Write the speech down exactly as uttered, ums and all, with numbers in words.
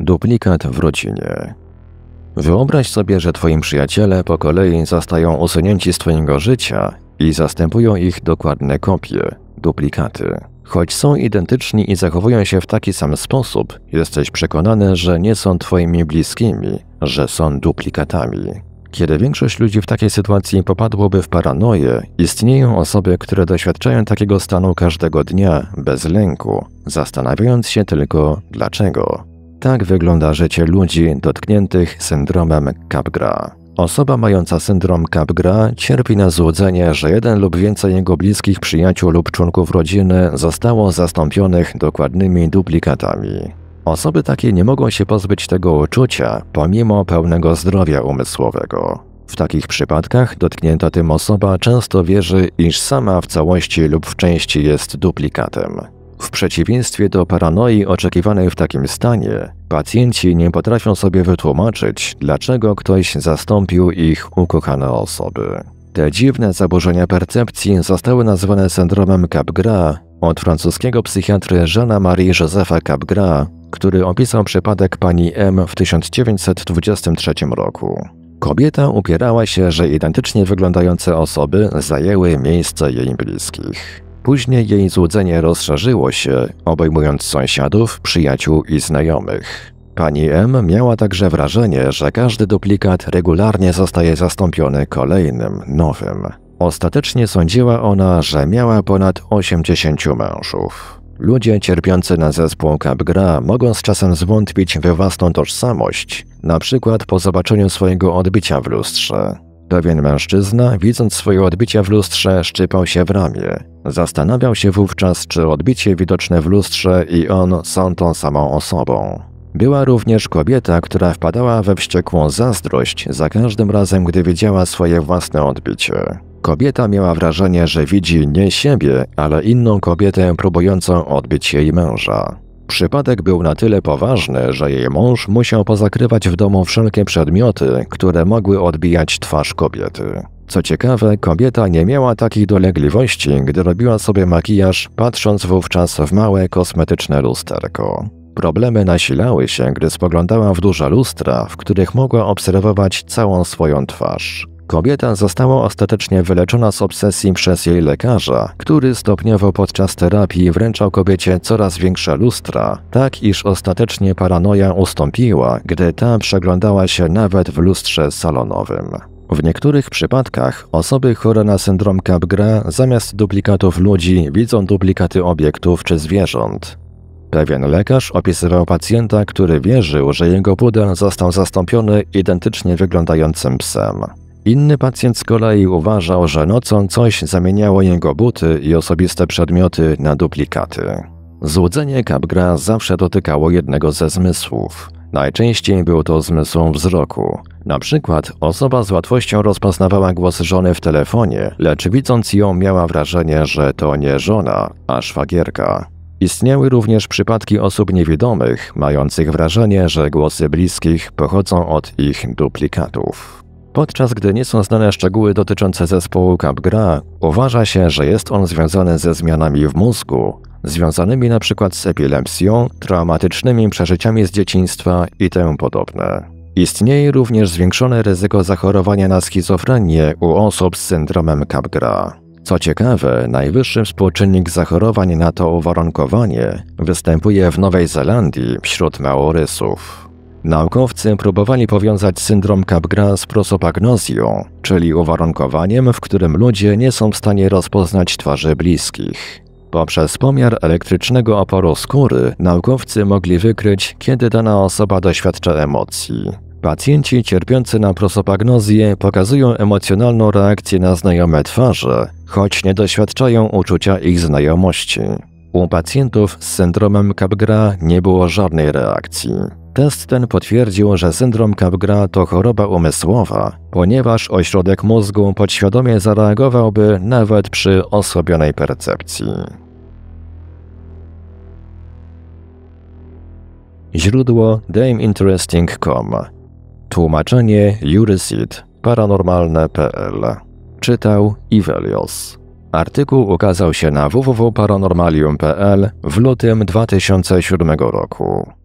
Duplikat w rodzinie. Wyobraź sobie, że twoi przyjaciele po kolei zostają usunięci z twojego życia i zastępują ich dokładne kopie, duplikaty. Choć są identyczni i zachowują się w taki sam sposób, jesteś przekonany, że nie są twoimi bliskimi, że są duplikatami. Kiedy większość ludzi w takiej sytuacji popadłoby w paranoję, istnieją osoby, które doświadczają takiego stanu każdego dnia, bez lęku, zastanawiając się tylko dlaczego. Tak wygląda życie ludzi dotkniętych syndromem Capgras. Osoba mająca syndrom Capgras cierpi na złudzenie, że jeden lub więcej jego bliskich przyjaciół lub członków rodziny zostało zastąpionych dokładnymi duplikatami. Osoby takie nie mogą się pozbyć tego uczucia, pomimo pełnego zdrowia umysłowego. W takich przypadkach dotknięta tym osoba często wierzy, iż sama w całości lub w części jest duplikatem. W przeciwieństwie do paranoi oczekiwanej w takim stanie, pacjenci nie potrafią sobie wytłumaczyć, dlaczego ktoś zastąpił ich ukochane osoby. Te dziwne zaburzenia percepcji zostały nazwane syndromem Capgras od francuskiego psychiatry Jeana-Marie-Josepha Capgras, który opisał przypadek pani M w tysiąc dziewięćset dwudziestym trzecim roku. Kobieta upierała się, że identycznie wyglądające osoby zajęły miejsce jej bliskich. Później jej złudzenie rozszerzyło się, obejmując sąsiadów, przyjaciół i znajomych. Pani M miała także wrażenie, że każdy duplikat regularnie zostaje zastąpiony kolejnym, nowym. Ostatecznie sądziła ona, że miała ponad osiemdziesięciu mężów. Ludzie cierpiący na zespół Capgras mogą z czasem zwątpić we własną tożsamość, na przykład po zobaczeniu swojego odbicia w lustrze. Pewien mężczyzna, widząc swoje odbicie w lustrze, szczypał się w ramię. Zastanawiał się wówczas, czy odbicie widoczne w lustrze i on są tą samą osobą. Była również kobieta, która wpadała we wściekłą zazdrość za każdym razem, gdy widziała swoje własne odbicie. Kobieta miała wrażenie, że widzi nie siebie, ale inną kobietę próbującą odbić jej męża. Przypadek był na tyle poważny, że jej mąż musiał pozakrywać w domu wszelkie przedmioty, które mogły odbijać twarz kobiety. Co ciekawe, kobieta nie miała takich dolegliwości, gdy robiła sobie makijaż, patrząc wówczas w małe kosmetyczne lusterko. Problemy nasilały się, gdy spoglądała w duże lustra, w których mogła obserwować całą swoją twarz. Kobieta została ostatecznie wyleczona z obsesji przez jej lekarza, który stopniowo podczas terapii wręczał kobiecie coraz większe lustra, tak iż ostatecznie paranoja ustąpiła, gdy ta przeglądała się nawet w lustrze salonowym. W niektórych przypadkach osoby chore na syndrom Capgras zamiast duplikatów ludzi widzą duplikaty obiektów czy zwierząt. Pewien lekarz opisywał pacjenta, który wierzył, że jego pudel został zastąpiony identycznie wyglądającym psem. Inny pacjent z kolei uważał, że nocą coś zamieniało jego buty i osobiste przedmioty na duplikaty. Złudzenie Capgras zawsze dotykało jednego ze zmysłów. Najczęściej był to zmysł wzroku. Na przykład osoba z łatwością rozpoznawała głos żony w telefonie, lecz widząc ją miała wrażenie, że to nie żona, a szwagierka. Istniały również przypadki osób niewidomych, mających wrażenie, że głosy bliskich pochodzą od ich duplikatów. Podczas gdy nie są znane szczegóły dotyczące zespołu Capgras, uważa się, że jest on związany ze zmianami w mózgu, związanymi np. z epilepsją, traumatycznymi przeżyciami z dzieciństwa itp. Istnieje również zwiększone ryzyko zachorowania na schizofrenię u osób z syndromem Capgras. Co ciekawe, najwyższy współczynnik zachorowań na to uwarunkowanie występuje w Nowej Zelandii wśród Maorysów. Naukowcy próbowali powiązać syndrom Capgras z prosopagnozją, czyli uwarunkowaniem, w którym ludzie nie są w stanie rozpoznać twarzy bliskich. Poprzez pomiar elektrycznego oporu skóry naukowcy mogli wykryć, kiedy dana osoba doświadcza emocji. Pacjenci cierpiący na prosopagnozję pokazują emocjonalną reakcję na znajome twarze, choć nie doświadczają uczucia ich znajomości. U pacjentów z syndromem Capgras nie było żadnej reakcji. Test ten potwierdził, że syndrom Capgras to choroba umysłowa, ponieważ ośrodek mózgu podświadomie zareagowałby nawet przy osłabionej percepcji. Źródło Dame Interesting kropka com. Tłumaczenie Euryseed, paranormalne kropka p l. Czytał Ivelios. Artykuł ukazał się na w w w kropka paranormalium kropka p l w lutym dwa tysiące siódmego roku.